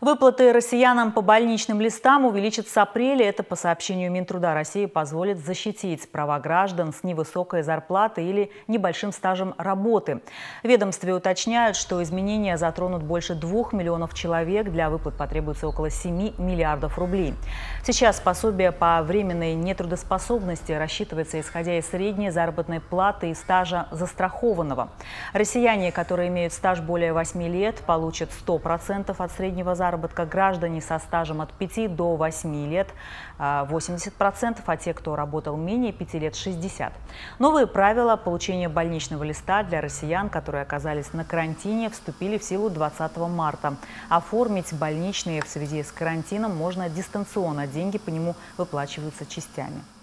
Выплаты россиянам по больничным листам увеличат с апреля. Это, по сообщению Минтруда России, позволит защитить права граждан с невысокой зарплатой или небольшим стажем работы. В ведомстве уточняют, что изменения затронут больше 2 миллионов человек. Для выплат потребуется около 7 миллиардов рублей. Сейчас пособие по временной нетрудоспособности рассчитывается, исходя из средней заработной платы и стажа застрахованного. Россияне, которые имеют стаж более 8 лет, получат 100% от среднего заработка. Граждане со стажем от 5 до 8 лет 80%, а те, кто работал менее 5 лет, 60%. Новые правила получения больничного листа для россиян, которые оказались на карантине, вступили в силу 20 марта. Оформить больничные в связи с карантином можно дистанционно. Деньги по нему выплачиваются частями.